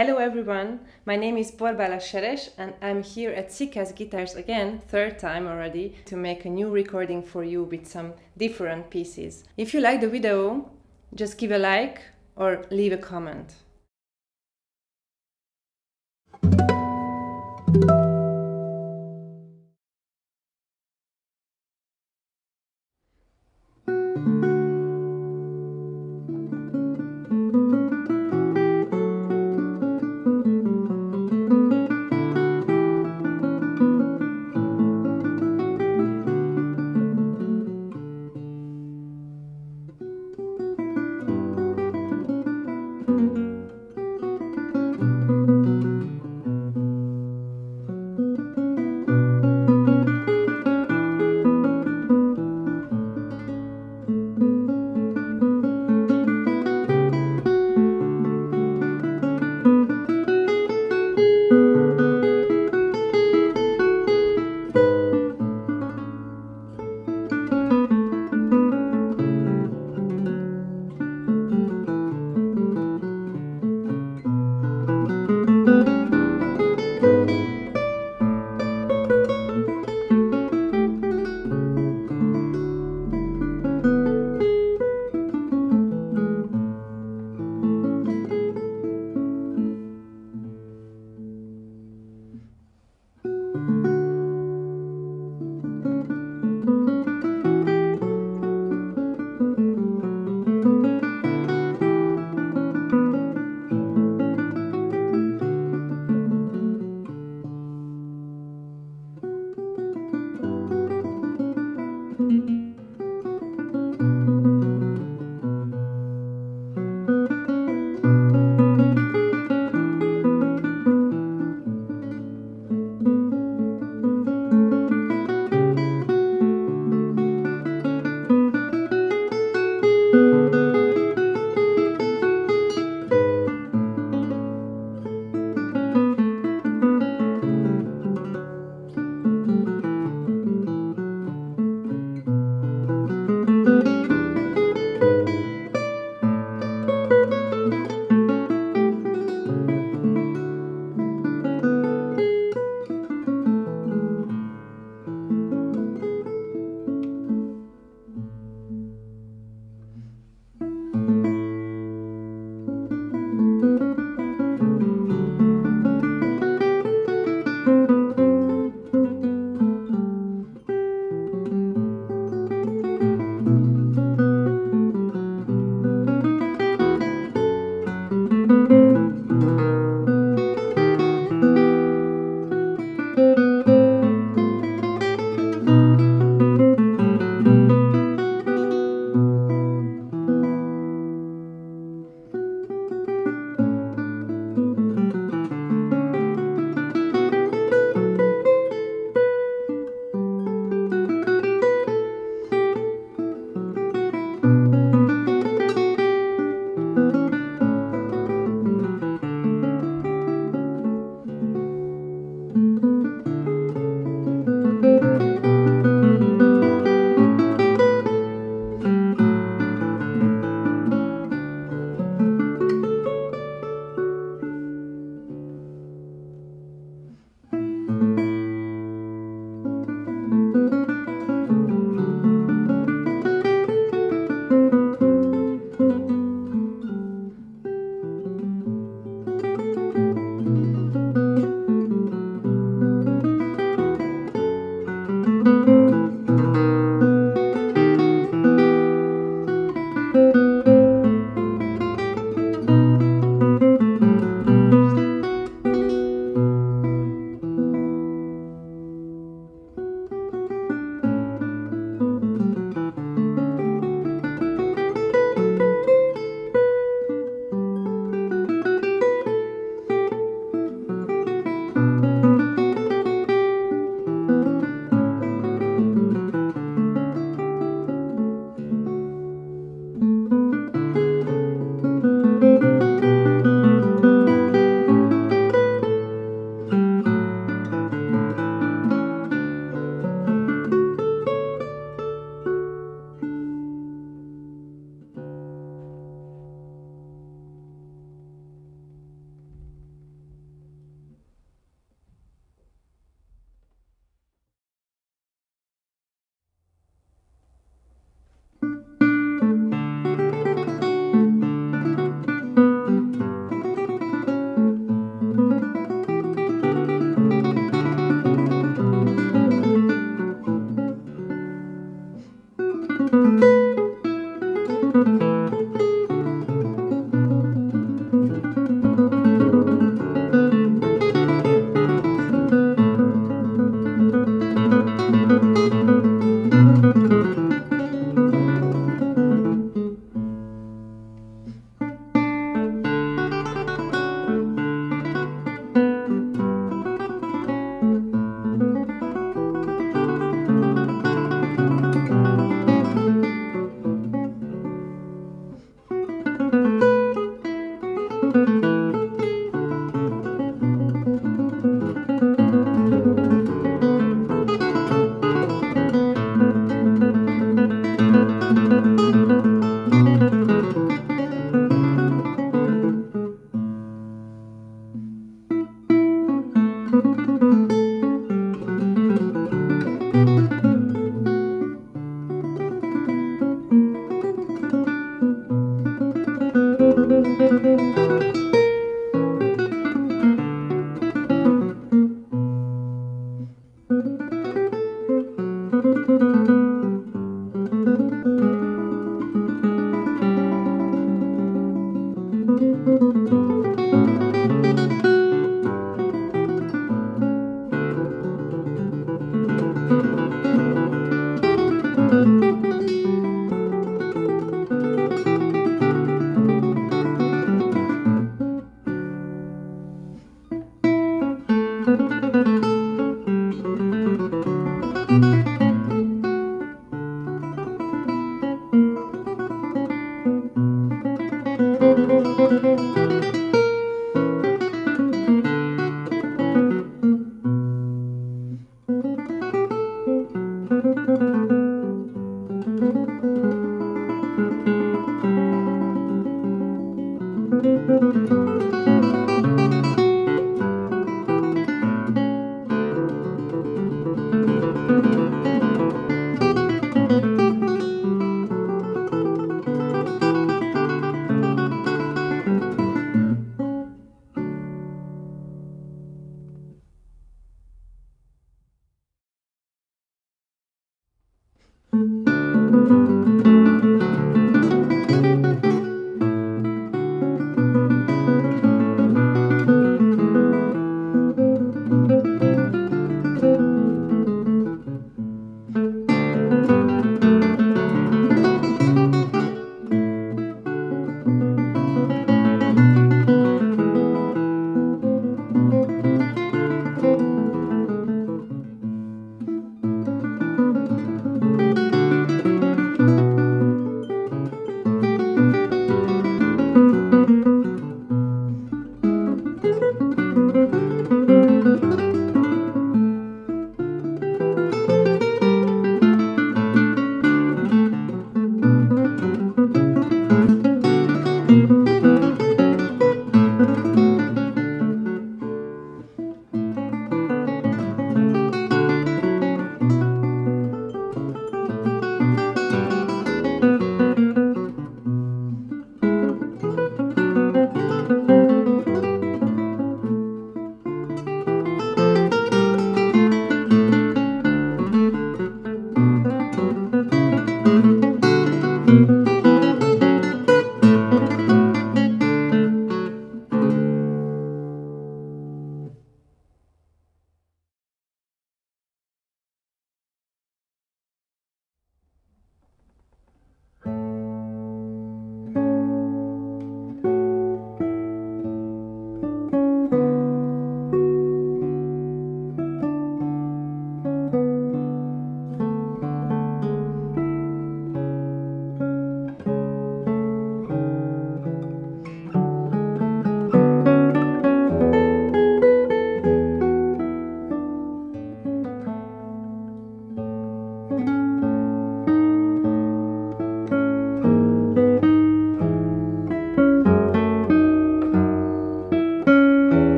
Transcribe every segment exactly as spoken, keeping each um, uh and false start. Hello everyone, my name is Borbála Seres and I'm here at Siccas Guitars again, third time already, to make a new recording for you with some different pieces. If you like the video, just give a like or leave a comment. Thank you.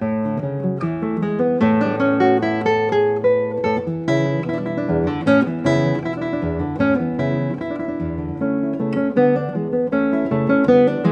Music.